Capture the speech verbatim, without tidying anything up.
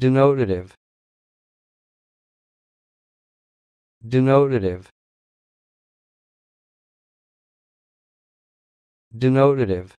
Denotative. Denotative. Denotative.